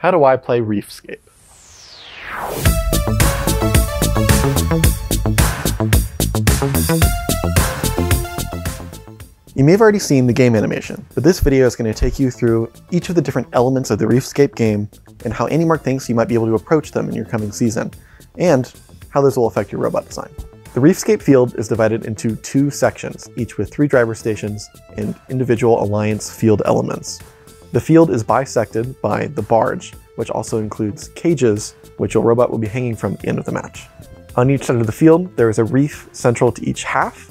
How do I play Reefscape? You may have already seen the game animation, but this video is going to take you through each of the different elements of the Reefscape game and how AndyMark thinks you might be able to approach them in your coming season, and how this will affect your robot design. The Reefscape field is divided into two sections, each with 3 driver stations and individual alliance field elements. The field is bisected by the barge, which also includes cages, which your robot will be hanging from at the end of the match. On each side of the field, there is a reef central to each half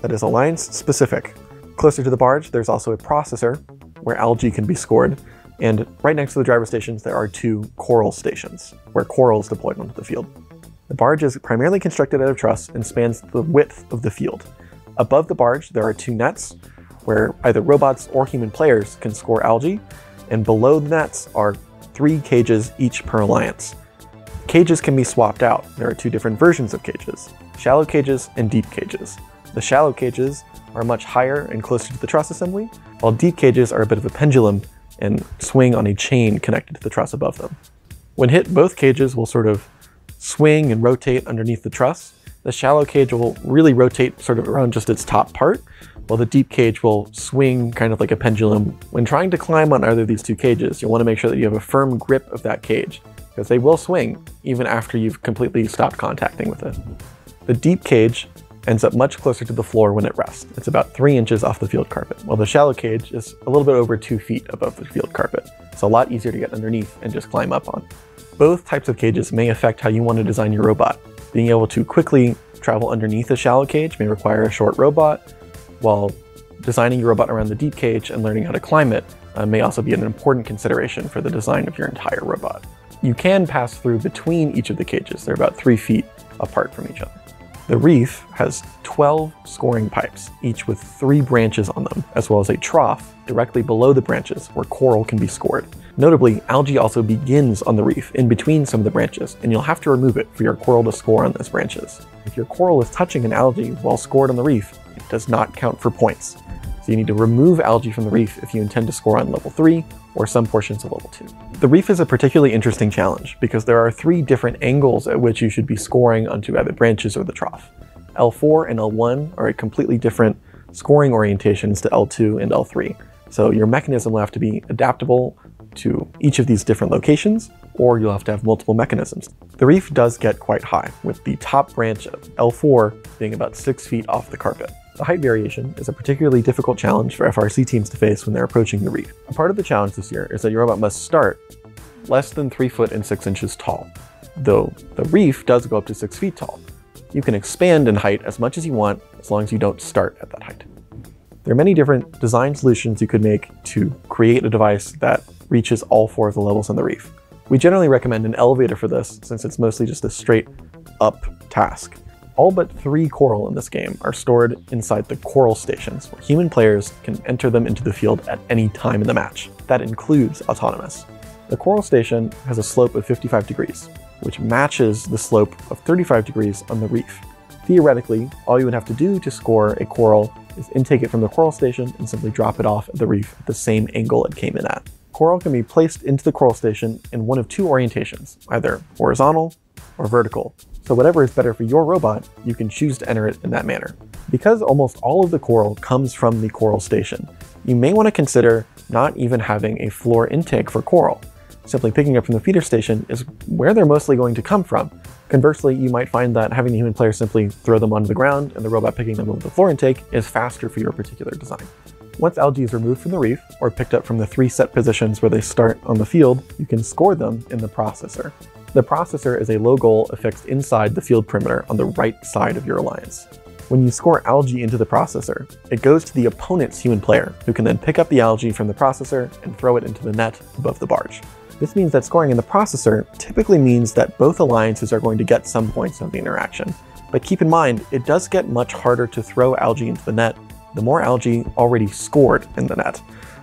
that is alliance-specific. Closer to the barge, there's also a processor where algae can be scored, and right next to the driver stations, there are 2 coral stations where coral is deployed onto the field. The barge is primarily constructed out of truss and spans the width of the field. Above the barge, there are 2 nets where either robots or human players can score algae, and below the nets are 3 cages each per alliance. Cages can be swapped out. There are 2 different versions of cages, shallow cages and deep cages. The shallow cages are much higher and closer to the truss assembly, while deep cages are a bit of a pendulum and swing on a chain connected to the truss above them. When hit, both cages will sort of swing and rotate underneath the truss. The shallow cage will really rotate sort of around just its top part, while the deep cage will swing kind of like a pendulum. When trying to climb on either of these 2 cages, you'll want to make sure that you have a firm grip of that cage, because they will swing even after you've completely stopped contacting with it. The deep cage ends up much closer to the floor when it rests. It's about 3 inches off the field carpet, while the shallow cage is a little bit over 2 feet above the field carpet. It's a lot easier to get underneath and just climb up on. Both types of cages may affect how you want to design your robot. Being able to quickly travel underneath a shallow cage may require a short robot, while designing your robot around the deep cage and learning how to climb it may also be an important consideration for the design of your entire robot. You can pass through between each of the cages. They're about 3 feet apart from each other. The reef has 12 scoring pipes, each with 3 branches on them, as well as a trough directly below the branches where coral can be scored. Notably, algae also begins on the reef in between some of the branches, and you'll have to remove it for your coral to score on those branches. If your coral is touching an algae while scored on the reef, it does not count for points. So you need to remove algae from the reef if you intend to score on level 3 or some portions of level 2. The reef is a particularly interesting challenge because there are 3 different angles at which you should be scoring onto either branches or the trough. L4 and L1 are at completely different scoring orientations to L2 and L3. So your mechanism will have to be adaptable to each of these different locations, or you'll have to have multiple mechanisms. The reef does get quite high, with the top branch of L4 being about 6 feet off the carpet. The height variation is a particularly difficult challenge for FRC teams to face when they're approaching the reef. A part of the challenge this year is that your robot must start less than 3 foot and 6 inches tall, though the reef does go up to 6 feet tall. You can expand in height as much as you want, as long as you don't start at that height. There are many different design solutions you could make to create a device that reaches all 4 of the levels on the reef. We generally recommend an elevator for this, since it's mostly just a straight up task. All but 3 coral in this game are stored inside the coral stations, where human players can enter them into the field at any time in the match. That includes autonomous. The coral station has a slope of 55 degrees, which matches the slope of 35 degrees on the reef. Theoretically, all you would have to do to score a coral is intake it from the coral station and simply drop it off at the reef at the same angle it came in at. Coral can be placed into the coral station in one of 2 orientations, either horizontal or vertical. So whatever is better for your robot, you can choose to enter it in that manner. Because almost all of the coral comes from the coral station, you may want to consider not even having a floor intake for coral. Simply picking up from the feeder station is where they're mostly going to come from. Conversely, you might find that having the human player simply throw them onto the ground and the robot picking them up with the floor intake is faster for your particular design. Once algae is removed from the reef or picked up from the 3 set positions where they start on the field, you can score them in the processor. The processor is a low goal affixed inside the field perimeter on the right side of your alliance. When you score algae into the processor, it goes to the opponent's human player, who can then pick up the algae from the processor and throw it into the net above the barge. This means that scoring in the processor typically means that both alliances are going to get some points on the interaction. But keep in mind, it does get much harder to throw algae into the net the more algae already scored in the net.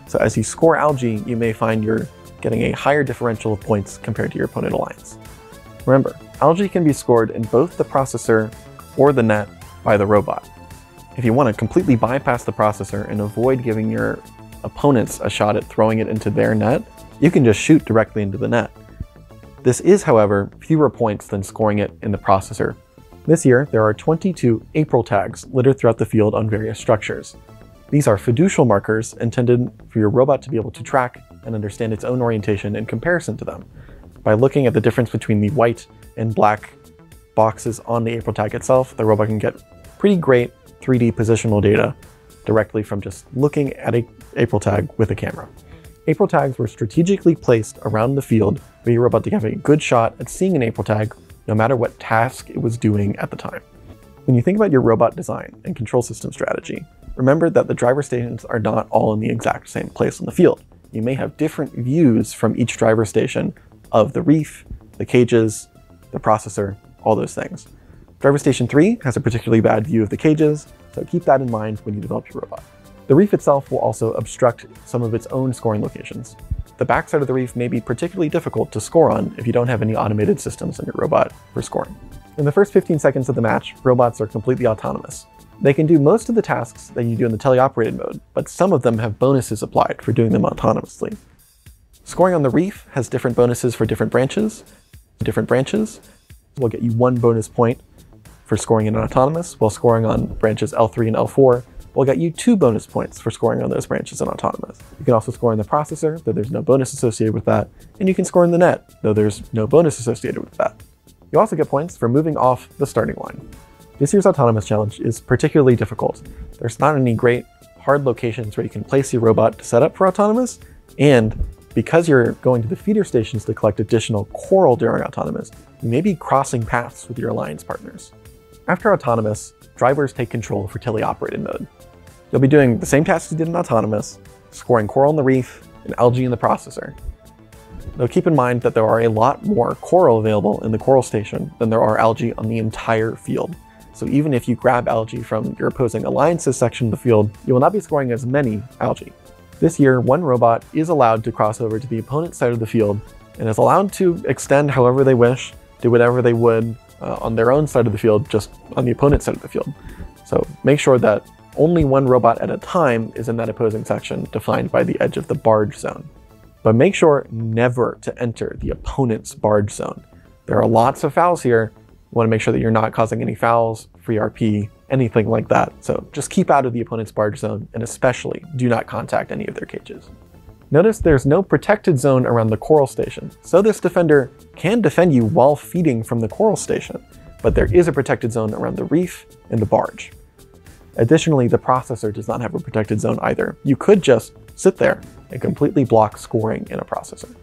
So as you score algae, you may find you're getting a higher differential of points compared to your opponent alliance. Remember, algae can be scored in both the processor or the net by the robot. If you want to completely bypass the processor and avoid giving your opponents a shot at throwing it into their net, you can just shoot directly into the net. This is, however, fewer points than scoring it in the processor. This year, there are 22 April tags littered throughout the field on various structures. These are fiducial markers intended for your robot to be able to track and understand its own orientation in comparison to them by looking at the difference between the white and black boxes on the April tag itself. The robot can get pretty great 3D positional data directly from just looking at an April tag with a camera. April tags were strategically placed around the field for your robot to have a good shot at seeing an April tag, no matter what task it was doing at the time. When you think about your robot design and control system strategy, remember that the driver stations are not all in the exact same place on the field. You may have different views from each driver station of the reef, the cages, the processor, all those things. Driver station 3 has a particularly bad view of the cages, so keep that in mind when you develop your robot. The reef itself will also obstruct some of its own scoring locations. The backside of the reef may be particularly difficult to score on if you don't have any automated systems on your robot for scoring. In the first 15 seconds of the match, robots are completely autonomous. They can do most of the tasks that you do in the teleoperated mode, but some of them have bonuses applied for doing them autonomously. Scoring on the reef has different bonuses for different branches. Different branches will get you 1 bonus point for scoring in an autonomous, while scoring on branches L3 and L4 will get you 2 bonus points for scoring on those branches in autonomous. You can also score in the processor, though there's no bonus associated with that, and you can score in the net, though there's no bonus associated with that. You also get points for moving off the starting line. This year's autonomous challenge is particularly difficult. There's not any great hard locations where you can place your robot to set up for autonomous, and because you're going to the feeder stations to collect additional coral during autonomous, you may be crossing paths with your alliance partners. After autonomous, drivers take control for teleoperated mode. You'll be doing the same tasks you did in autonomous, scoring coral in the reef and algae in the processor. Now keep in mind that there are a lot more coral available in the coral station than there are algae on the entire field. So even if you grab algae from your opposing alliances section of the field, you will not be scoring as many algae. This year, 1 robot is allowed to cross over to the opponent's side of the field and is allowed to extend however they wish, do whatever they would on their own side of the field, just on the opponent's side of the field. So make sure that only 1 robot at a time is in that opposing section defined by the edge of the barge zone. But make sure never to enter the opponent's barge zone. There are lots of fouls here. You want to make sure that you're not causing any fouls, free RP, anything like that. So just keep out of the opponent's barge zone, and especially do not contact any of their cages. Notice there's no protected zone around the coral station, so this defender can defend you while feeding from the coral station, but there is a protected zone around the reef and the barge. Additionally, the processor does not have a protected zone either. You could just sit there and completely block scoring in a processor.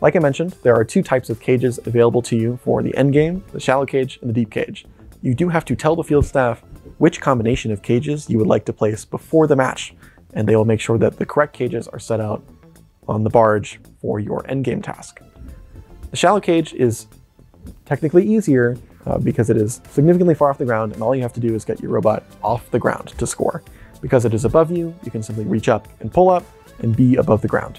Like I mentioned, there are 2 types of cages available to you for the endgame, the shallow cage and the deep cage. You do have to tell the field staff which combination of cages you would like to place before the match, and they will make sure that the correct cages are set out on the barge for your endgame task. The shallow cage is technically easier because it is significantly far off the ground, and all you have to do is get your robot off the ground to score. Because it is above you, you can simply reach up and pull up and be above the ground.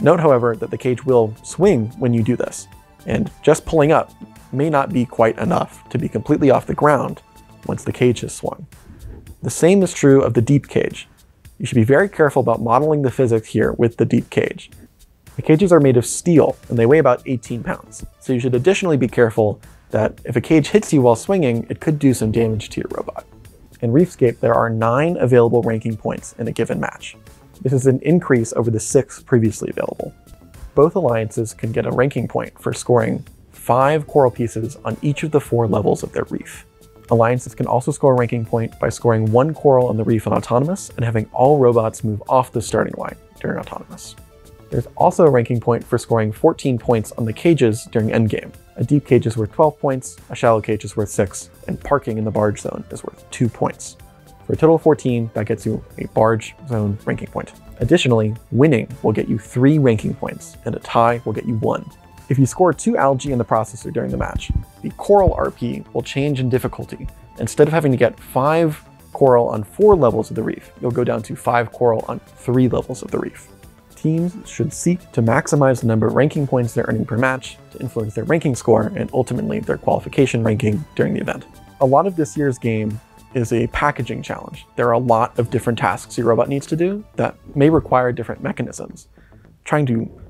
Note, however, that the cage will swing when you do this, and just pulling up may not be quite enough to be completely off the ground once the cage has swung. The same is true of the deep cage. You should be very careful about modeling the physics here with the deep cage. The cages are made of steel, and they weigh about 18 pounds, so you should additionally be careful that if a cage hits you while swinging, it could do some damage to your robot. In Reefscape, there are 9 available ranking points in a given match. This is an increase over the 6 previously available. Both alliances can get a ranking point for scoring 5 coral pieces on each of the 4 levels of their reef. Alliances can also score a ranking point by scoring 1 coral on the reef in autonomous and having all robots move off the starting line during autonomous. There's also a ranking point for scoring 14 points on the cages during endgame. A deep cage is worth 12 points, a shallow cage is worth 6, and parking in the barge zone is worth 2 points. For a total of 14, that gets you a barge zone ranking point. Additionally, winning will get you 3 ranking points, and a tie will get you 1. If you score 2 algae in the processor during the match, the coral RP will change in difficulty. Instead of having to get 5 coral on 4 levels of the reef, you'll go down to 5 coral on 3 levels of the reef. Teams should seek to maximize the number of ranking points they're earning per match to influence their ranking score and ultimately their qualification ranking during the event. A lot of this year's game is a packaging challenge. There are a lot of different tasks your robot needs to do that may require different mechanisms. Trying to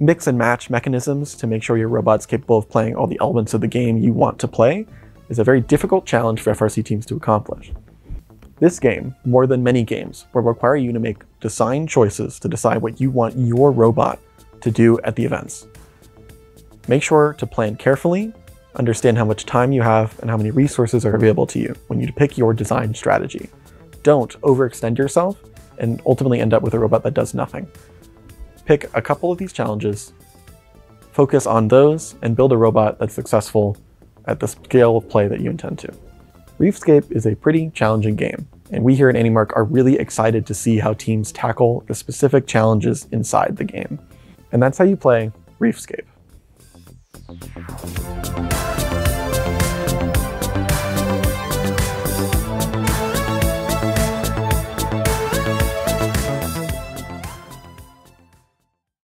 mix and match mechanisms to make sure your robot's capable of playing all the elements of the game you want to play is a very difficult challenge for FRC teams to accomplish. This game, more than many games, will require you to make design choices to decide what you want your robot to do at the events. Make sure to plan carefully, understand how much time you have and how many resources are available to you when you pick your design strategy. Don't overextend yourself and ultimately end up with a robot that does nothing. Pick a couple of these challenges, focus on those, and build a robot that's successful at the scale of play that you intend to. Reefscape is a pretty challenging game, and we here at AndyMark are really excited to see how teams tackle the specific challenges inside the game. And that's how you play Reefscape.